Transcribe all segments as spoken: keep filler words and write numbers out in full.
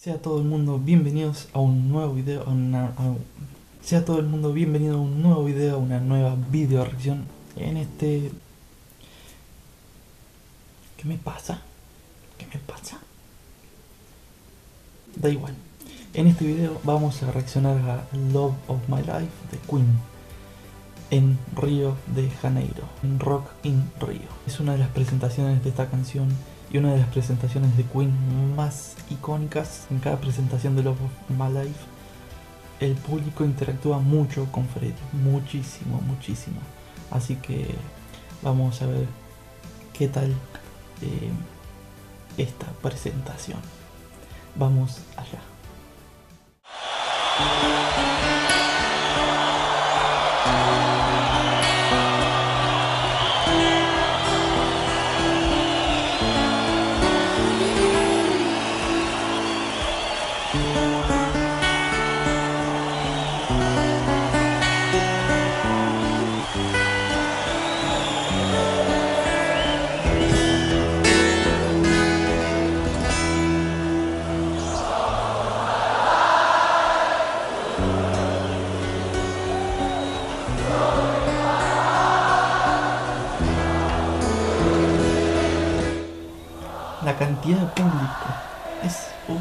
Sea todo el mundo bienvenidos a un nuevo video, a una, a, sea todo el mundo bienvenido a un nuevo video, a una nueva video reacción. En este... ¿Qué me pasa? ¿Qué me pasa? Da igual. En este video vamos a reaccionar a Love of My Life de Queen en Río de Janeiro, en Rock in Rio. Es una de las presentaciones de esta canción y una de las presentaciones de Queen más icónicas. En cada presentación de Love of My Life, el público interactúa mucho con Freddie, muchísimo, muchísimo. Así que vamos a ver qué tal eh, esta presentación. Vamos allá. La cantidad de público es... Oh.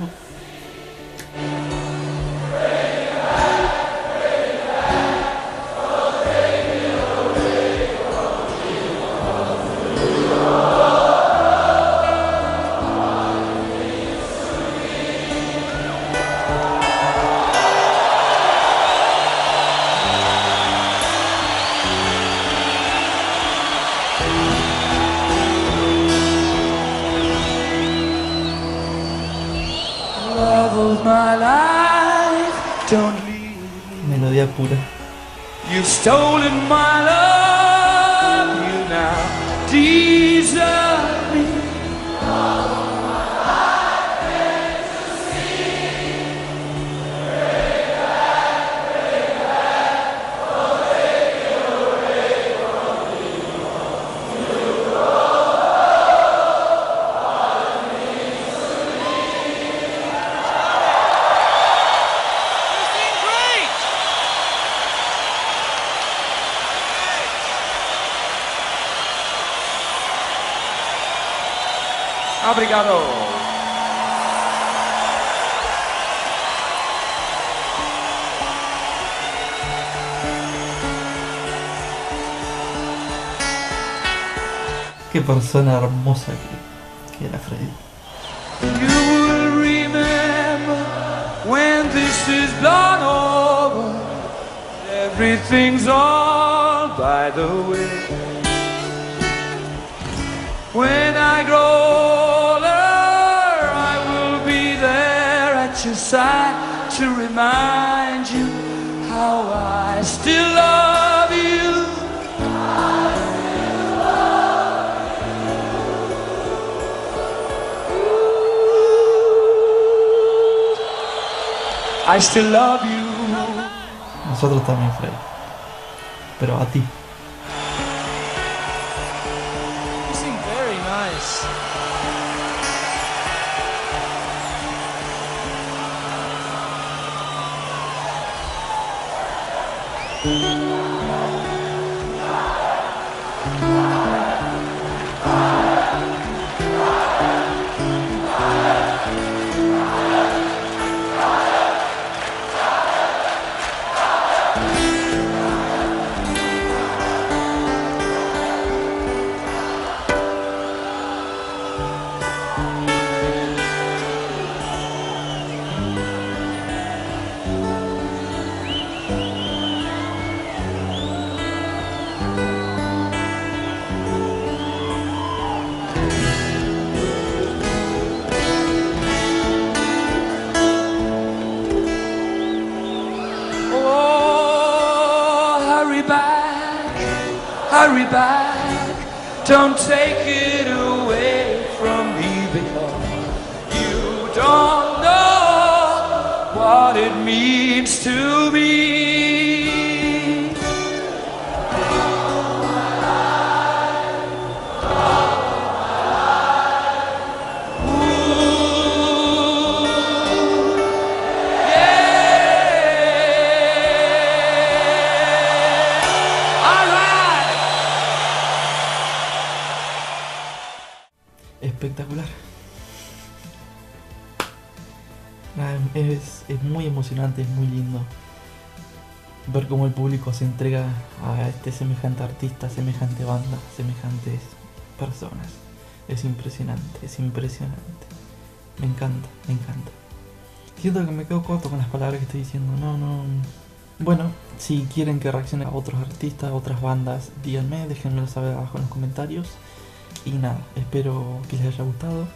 Melodía pura. You've stolen my love, you now deserve me. All my life is a sin. Break back, break back, take you away from me. You brought all of me to me. Obrigado. Qué persona hermosa que, que era Freddie. You will remember when this is done over. Everything's all by the way. When I grow to remind you how I still love you. I still love you. Ooh. I still love you. Nosotros también, Fred. Pero a ti. You sing very nice. Hurry back, don't take it away from me, because you don't know what it means to me. All my life, all my life. Ooh. Es, es muy emocionante, es muy lindo ver cómo el público se entrega a este semejante artista, semejante banda, semejantes personas. Es impresionante, es impresionante. Me encanta, me encanta. Siento que me quedo corto con las palabras que estoy diciendo, no, no... Bueno, si quieren que reaccione a otros artistas, a otras bandas, díganme, déjenmelo saber abajo en los comentarios. Y nada, espero que les haya gustado.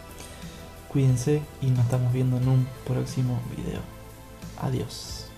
Cuídense y nos estamos viendo en un próximo video. Adiós.